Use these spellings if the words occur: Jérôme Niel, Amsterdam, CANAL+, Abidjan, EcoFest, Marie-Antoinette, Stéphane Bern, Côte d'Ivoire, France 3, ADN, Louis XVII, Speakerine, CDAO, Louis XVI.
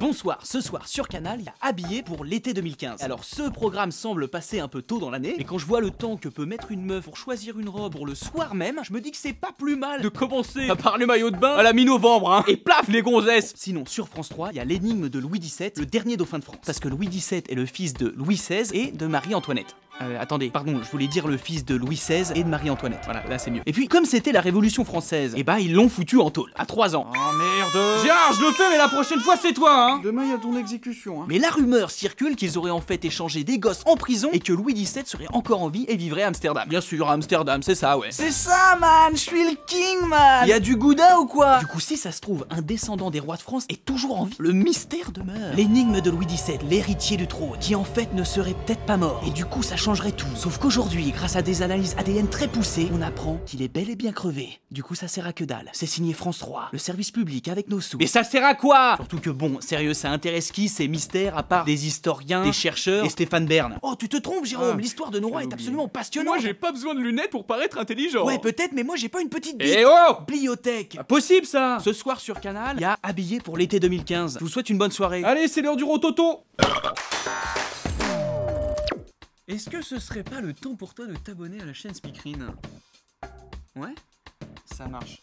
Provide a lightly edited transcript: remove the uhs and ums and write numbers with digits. Bonsoir, ce soir sur Canal, il y a Habillé pour l'été 2015. Alors ce programme semble passer un peu tôt dans l'année, mais quand je vois le temps que peut mettre une meuf pour choisir une robe pour le soir même, je me dis que c'est pas plus mal de commencer par le maillot de bain à la mi-novembre, hein, et plaf les gonzesses. Sinon sur France 3, il y a l'énigme de Louis XVII, le dernier dauphin de France, parce que Louis XVII est le fils de Louis XVI et de Marie-Antoinette. Attendez, pardon, je voulais dire le fils de Louis XVI et de Marie-Antoinette. Voilà, là c'est mieux. Et puis, comme c'était la Révolution française, eh bah ils l'ont foutu en tôle, à 3 ans. Oh merde! Gérard, je le fais, mais la prochaine fois c'est toi, hein! Demain il y a ton exécution, hein! Mais la rumeur circule qu'ils auraient en fait échangé des gosses en prison et que Louis XVII serait encore en vie et vivrait à Amsterdam. Bien sûr, à Amsterdam, c'est ça, ouais. C'est ça, man! Je suis le king, man! Y'a du gouda ou quoi? Du coup, si ça se trouve, un descendant des rois de France est toujours en vie. Le mystère demeure. L'énigme de Louis XVII, l'héritier du trône, qui en fait ne serait peut-être pas mort. Et du coup, ça changerait tout. Sauf qu'aujourd'hui, grâce à des analyses ADN très poussées, on apprend qu'il est bel et bien crevé. Du coup, ça sert à que dalle. C'est signé France 3, le service public avec nos sous. Mais ça sert à quoi? Surtout que bon, sérieux, ça intéresse qui ces mystères à part des historiens, des chercheurs et Stéphane Bern? Oh, tu te trompes, Jérôme, l'histoire de nos rois est absolument passionnante. Moi, j'ai pas besoin de lunettes pour paraître intelligent. Ouais, peut-être, mais moi, j'ai pas une petite bite. Eh oh, bibliothèque. Pas possible ça. Ce soir sur Canal, il y a Habillé pour l'été 2015. Je vous souhaite une bonne soirée. Allez, c'est l'heure du rototo. Est-ce que ce serait pas le temps pour toi de t'abonner à la chaîne Speakerine? Ouais, ça marche.